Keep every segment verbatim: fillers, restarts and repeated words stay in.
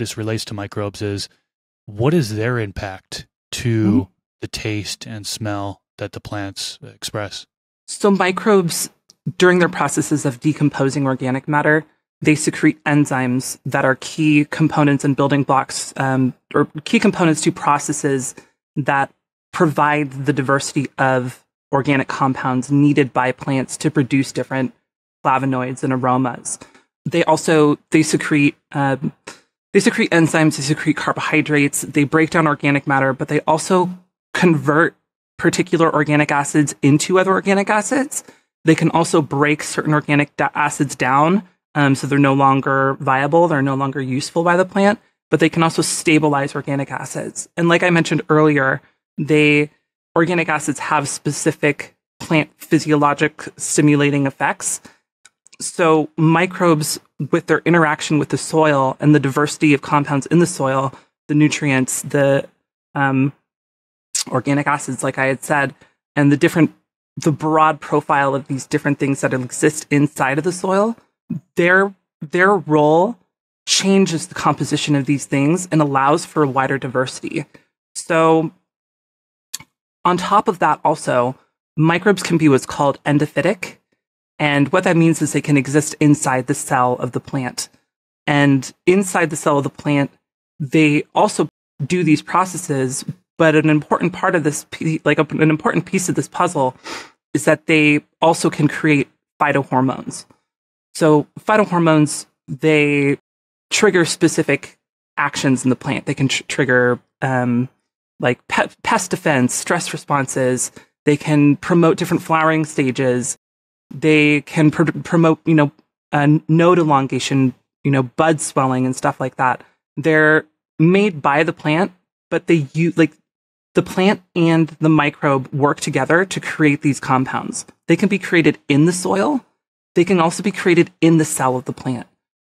this relates to microbes is, what is their impact to mm-hmm. the taste and smell that the plants express? So microbes, during their processes of decomposing organic matter, they secrete enzymes that are key components and building blocks, um, or key components to processes that provide the diversity of organic compounds needed by plants to produce different flavonoids and aromas. They also, they secrete, um, they secrete enzymes, they secrete carbohydrates, they break down organic matter, but they also convert particular organic acids into other organic acids. They can also break certain organic acids down, um, so they're no longer viable, they're no longer useful by the plant, but they can also stabilize organic acids. And like I mentioned earlier, they organic acids have specific plant physiologic stimulating effects. So microbes, with their interaction with the soil and the diversity of compounds in the soil, the nutrients, the um, organic acids, like I had said, and the different, the broad profile of these different things that exist inside of the soil, their their role changes the composition of these things and allows for wider diversity. So on top of that, also, microbes can be what's called endophytic. And what that means is they can exist inside the cell of the plant. And inside the cell of the plant, they also do these processes. But an important part of this, like an important piece of this puzzle, is that they also can create phytohormones. So phytohormones, they trigger specific actions in the plant. They can tr trigger um, like pe pest defense, stress responses. They can promote different flowering stages. They can pr promote, you know, uh, node elongation, you know, bud swelling and stuff like that. They're made by the plant, but they use, like, the plant and the microbe work together to create these compounds. They can be created in the soil. They can also be created in the cell of the plant.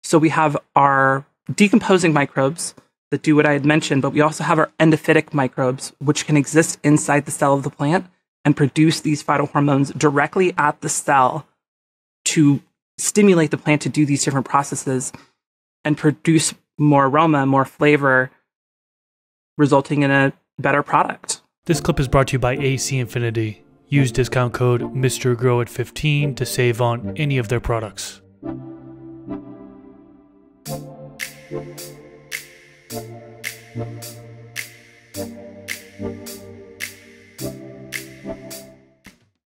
So we have our decomposing microbes that do what I had mentioned, but we also have our endophytic microbes, which can exist inside the cell of the plant and produce these phytohormones directly at the cell to stimulate the plant to do these different processes and produce more aroma, more flavor, resulting in a better product. This clip is brought to you by A C Infinity. Use discount code MrGrow at fifteen to save on any of their products.